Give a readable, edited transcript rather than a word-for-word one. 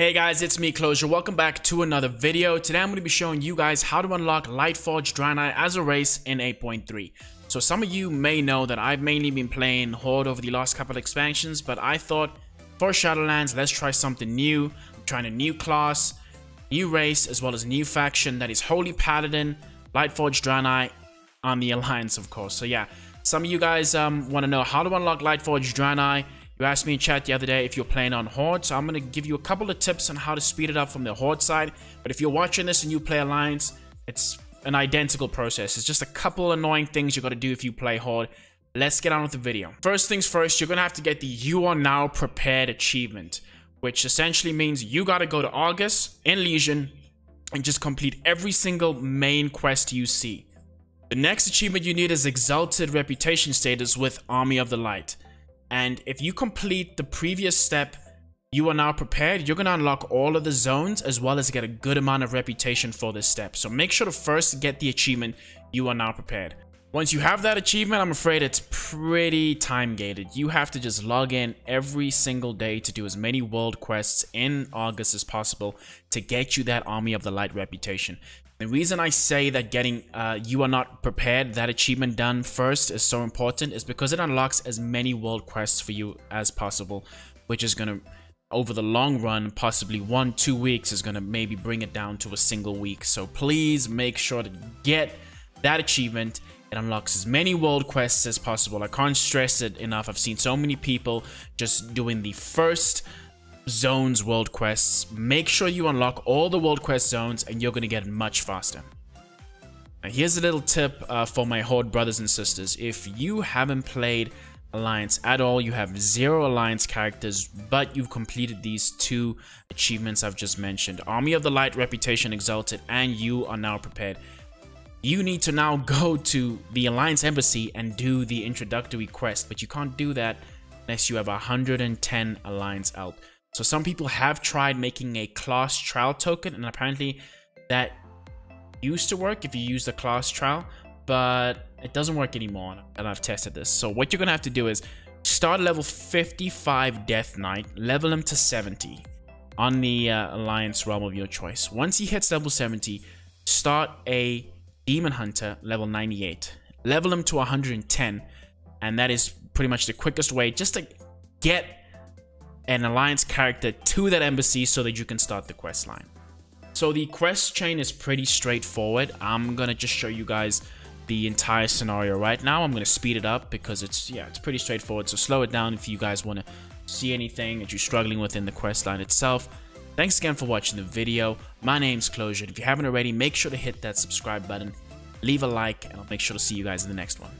Hey guys, it's me, Closure. Welcome back to another video. Today I'm going to be showing you guys how to unlock Lightforged Draenei as a race in 8.3. So some of you may know that I've mainly been playing Horde over the last couple expansions, but I thought for Shadowlands, let's try something new. I'm trying a new class, new race, as well as a new faction that is Holy Paladin, Lightforged Draenei on the Alliance, of course. So yeah, some of you guys want to know how to unlock Lightforged Draenei. You asked me in chat the other day if you're playing on Horde, so I'm going to give you a couple of tips on how to speed it up from the Horde side. But if you're watching this and you play Alliance, it's an identical process. It's just a couple annoying things you got to do if you play Horde. Let's get on with the video. First things first, you're going to have to get the You Are Now Prepared achievement, which essentially means you got to go to Argus and Legion and just complete every single main quest you see. The next achievement you need is Exalted Reputation Status with Army of the Light. And if you complete the previous step, You Are Now Prepared, you're going to unlock all of the zones as well as get a good amount of reputation for this step. So make sure to first get the achievement, You Are Now Prepared. Once you have that achievement, I'm afraid it's pretty time gated. You have to just log in every single day to do as many world quests in Argus as possible to get you that Army of the Light reputation. The reason I say that getting You Are Not Prepared, that achievement done first, is so important is because it unlocks as many world quests for you as possible, which is going to, over the long run, possibly 1-2 weeks, is going to maybe bring it down to a single week. So please make sure to get that achievement. It unlocks as many world quests as possible. I can't stress it enough. I've seen so many people just doing the first zones world quests. Make sure you unlock all the world quest zones and you're going to get much faster. Now, here's a little tip for my Horde brothers and sisters. If you haven't played Alliance at all, you have 0 Alliance characters, but you've completed these two achievements I've just mentioned, Army of the Light, Reputation Exalted, and You Are Now Prepared. You need to now go to the Alliance Embassy and do the introductory quest, but you can't do that unless you have 110 Alliance out. So some people have tried making a class trial token, and apparently that used to work if you use the class trial, but it doesn't work anymore, and I've tested this. So what you're going to have to do is start level 55 Death Knight, level him to 70 on the Alliance realm of your choice. Once he hits level 70, start a Demon Hunter, level 98. Level him to 110, and that is pretty much the quickest way just to get an Alliance character to that embassy so that you can start the quest line. So the quest chain is pretty straightforward. I'm going to just show you guys the entire scenario right now. I'm going to speed it up because it's pretty straightforward. So slow it down if you guys want to see anything that you're struggling with in the quest line itself. Thanks again for watching the video. My name's Closure. If you haven't already, make sure to hit that subscribe button, leave a like, and I'll make sure to see you guys in the next one.